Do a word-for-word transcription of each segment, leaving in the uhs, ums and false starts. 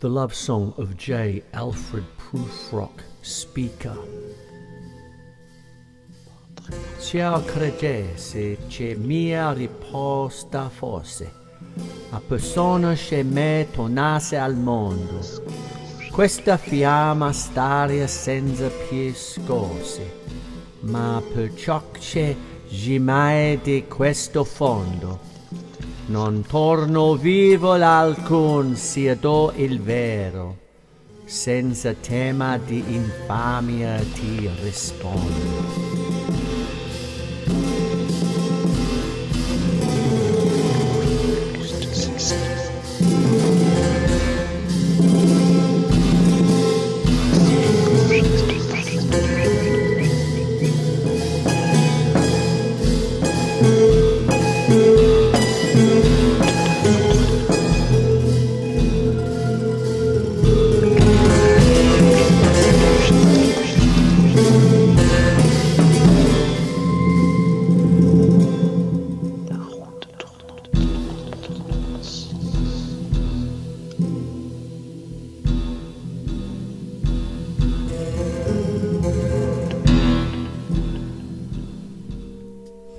The love song of J. Alfred Prufrock, Speaker. Ciao credesse che mia risposta fosse, a persona che me tornasse al mondo, questa fiamma staria senza più scorse, ma perciò che gimai di questo fondo, non torno vivo l'alcun sia do il vero, senza tema di infamia ti rispondo.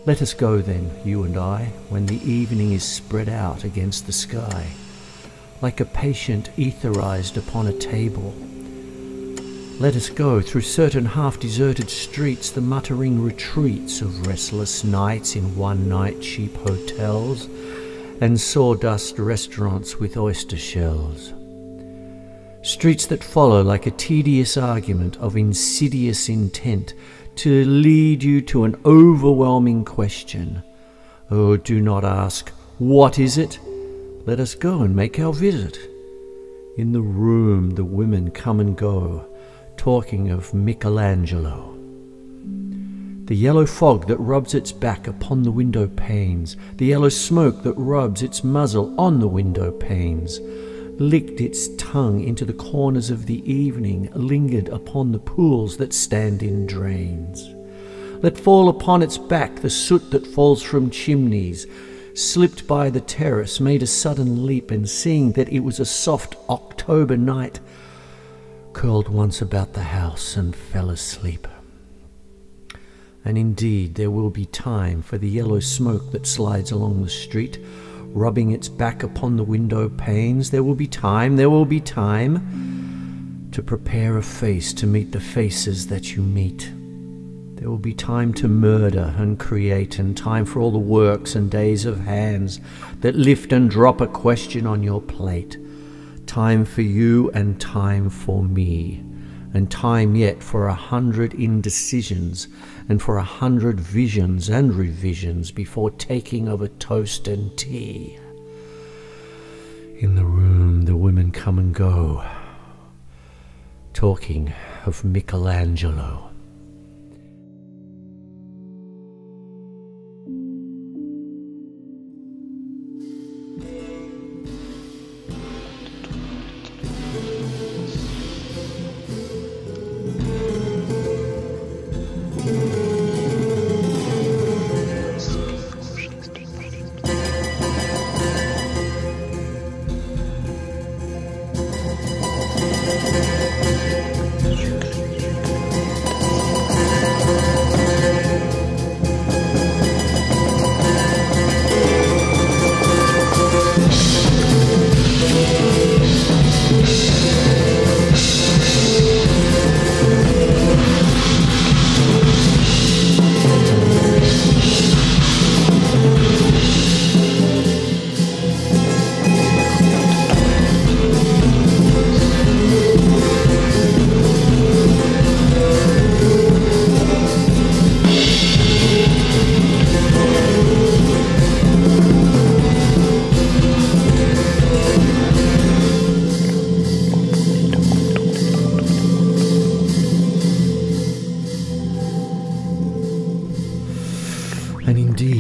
Let us go then, you and I, when the evening is spread out against the sky, like a patient etherized upon a table. Let us go through certain half-deserted streets, the muttering retreats of restless nights in one-night cheap hotels and sawdust restaurants with oyster shells. Streets that follow like a tedious argument of insidious intent to lead you to an overwhelming question. Oh, do not ask, what is it? Let us go and make our visit. In the room the women come and go, talking of Michelangelo. The yellow fog that rubs its back upon the window panes, the yellow smoke that rubs its muzzle on the window panes, licked its tongue into the corners of the evening, lingered upon the pools that stand in drains. Let fall upon its back the soot that falls from chimneys, slipped by the terrace, made a sudden leap, and seeing that it was a soft October night, curled once about the house and fell asleep. And indeed there will be time for the yellow smoke that slides along the street, rubbing its back upon the window panes. There will be time, there will be time to prepare a face to meet the faces that you meet. There will be time to murder and create, and time for all the works and days of hands that lift and drop a question on your plate. Time for you and time for me, and time yet for a hundred indecisions, and for a hundred visions and revisions before taking of a toast and tea. In the room the women come and go, talking of Michelangelo.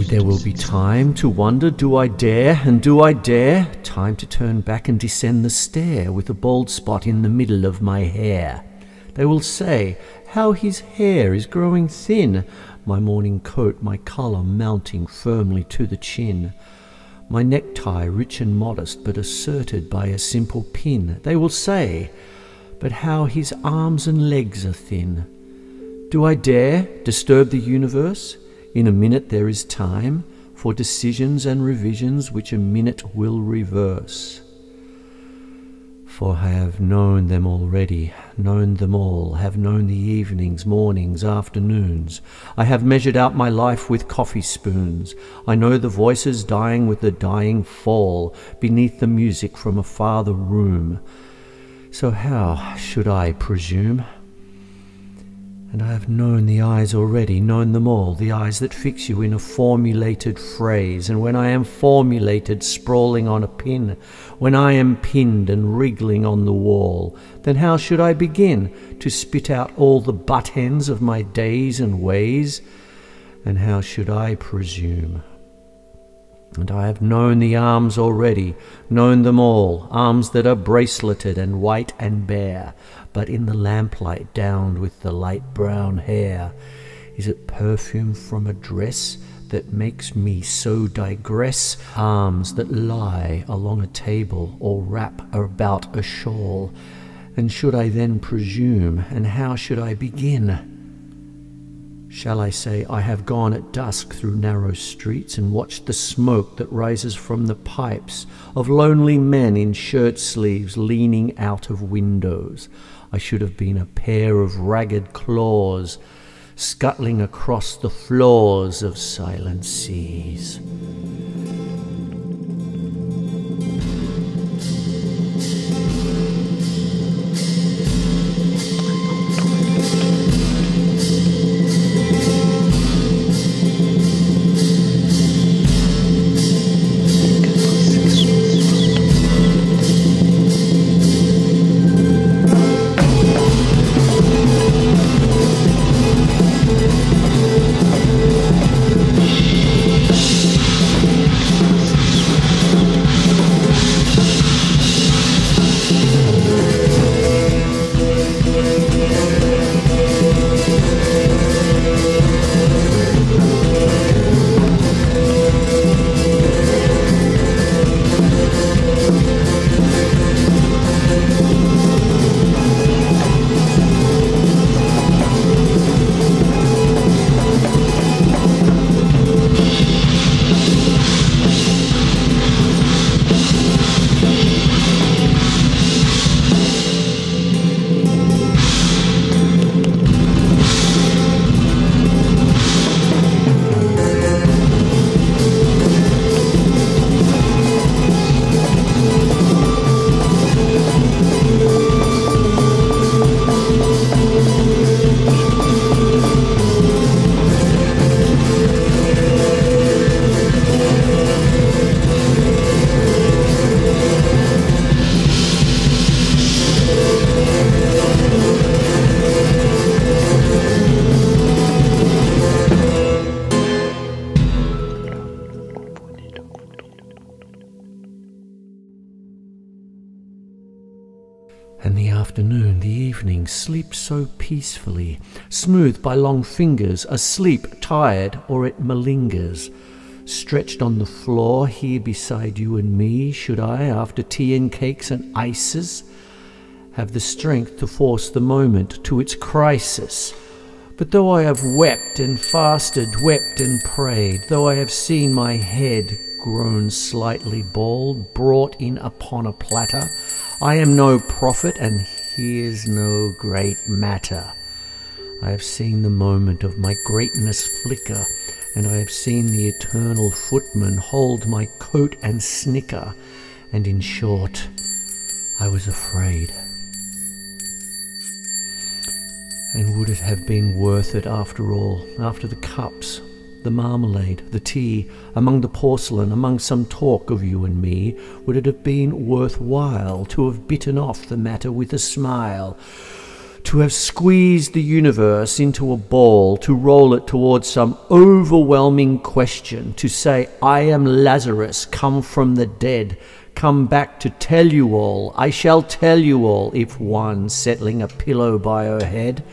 There will be time to wonder, do I dare, and do I dare? Time to turn back and descend the stair with a bald spot in the middle of my hair. They will say, how his hair is growing thin, my morning coat, my collar mounting firmly to the chin. my necktie rich and modest but asserted by a simple pin. They will say, but how his arms and legs are thin. Do I dare disturb the universe? In a minute there is time for decisions and revisions which a minute will reverse. For I have known them already, known them all, have known the evenings, mornings, afternoons. I have measured out my life with coffee spoons. I know the voices dying with the dying fall beneath the music from a farther room. So how should I presume? And I have known the eyes already, known them all, the eyes that fix you in a formulated phrase, and when I am formulated, sprawling on a pin, when I am pinned and wriggling on the wall, then how should I begin to spit out all the butt-ends of my days and ways, and how should I presume? And I have known the arms already, known them all, arms that are braceleted and white and bare, but in the lamplight downed with the light brown hair. Is it perfume from a dress that makes me so digress? Arms that lie along a table or wrap about a shawl. And should I then presume, and how should I begin? Shall I say, I have gone at dusk through narrow streets and watched the smoke that rises from the pipes of lonely men in shirt sleeves leaning out of windows. I should have been a pair of ragged claws scuttling across the floors of silent seas. And the afternoon, the evening, sleep so peacefully, smoothed by long fingers, asleep, tired, or it malingers. Stretched on the floor, here beside you and me, should I, after tea and cakes and ices, have the strength to force the moment to its crisis? But though I have wept and fasted, wept and prayed, though I have seen my head grown slightly bald, brought in upon a platter, I am no prophet, and here's no great matter. I have seen the moment of my greatness flicker, and I have seen the eternal footman hold my coat and snicker, and in short, I was afraid. And would it have been worth it after all, after the cups, the marmalade, the tea, among the porcelain, among some talk of you and me, would it have been worth while to have bitten off the matter with a smile, to have squeezed the universe into a ball, to roll it towards some overwhelming question, to say, I am Lazarus, come from the dead, come back to tell you all, I shall tell you all, if one, settling a pillow by her head,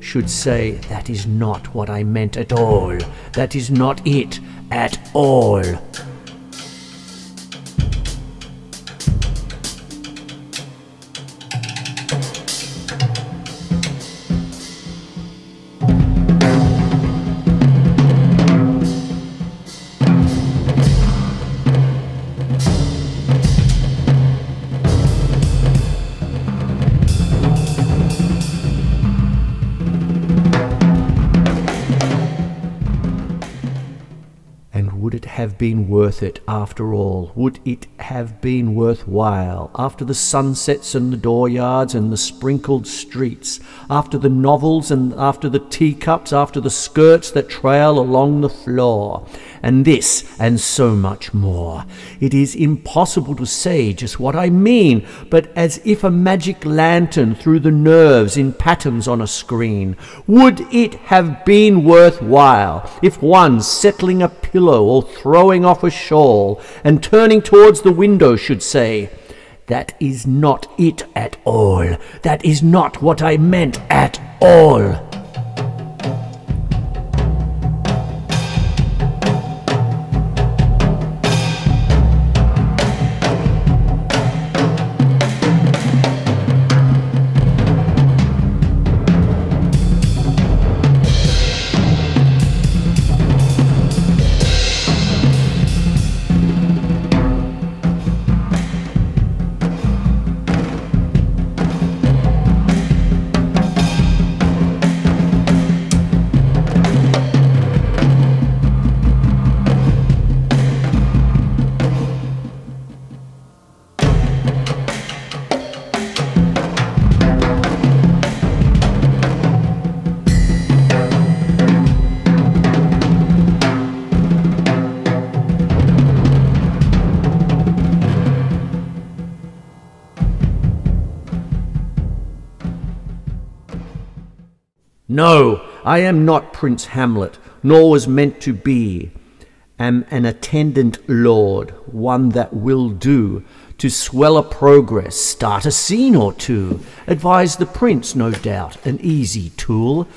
should say, that is not what I meant at all. That is not it at all. have been worth it after all? Would it have been worthwhile? After the sunsets and the dooryards and the sprinkled streets, after the novels and after the teacups, after the skirts that trail along the floor, and this and so much more. It is impossible to say just what I mean, but as if a magic lantern through the nerves in patterns on a screen. Would it have been worthwhile if one settling a pillow or throwing off a shawl and turning towards the window should say, "That is not it at all. That is not what I meant at all." No, I am not Prince Hamlet, nor was meant to be. Am an attendant lord, one that will do, to swell a progress, start a scene or two, advise the prince, no doubt, an easy tool,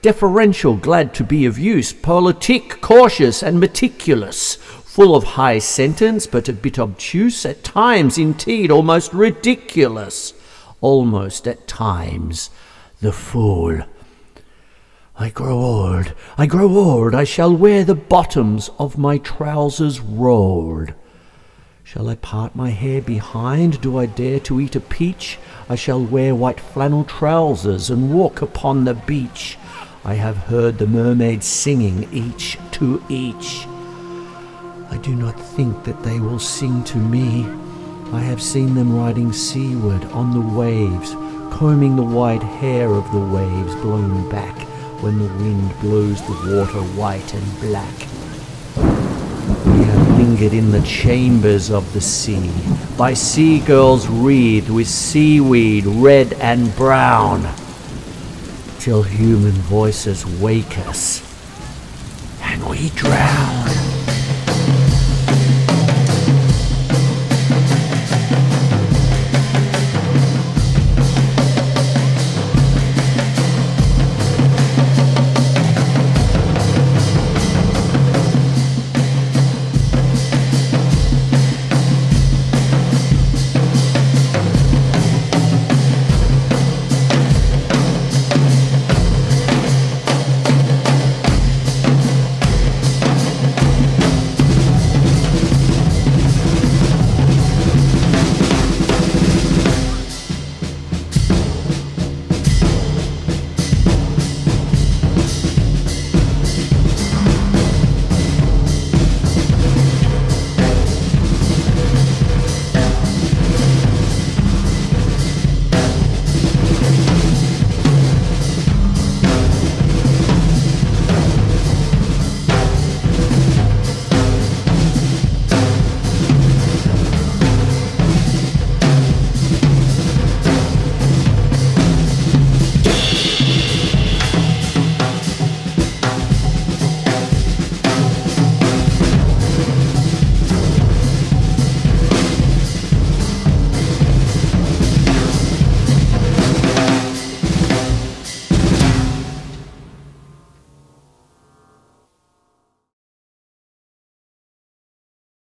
deferential, glad to be of use, politic, cautious and meticulous, full of high sentence, but a bit obtuse, at times indeed almost ridiculous, almost at times the fool. I grow old, I grow old, I shall wear the bottoms of my trousers rolled. Shall I part my hair behind? Do I dare to eat a peach? I shall wear white flannel trousers and walk upon the beach. I have heard the mermaids singing each to each. I do not think that they will sing to me. I have seen them riding seaward on the waves, combing the white hair of the waves blown back, when the wind blows the water white and black. We have lingered in the chambers of the sea, by sea girls wreathed with seaweed red and brown, till human voices wake us, and we drown.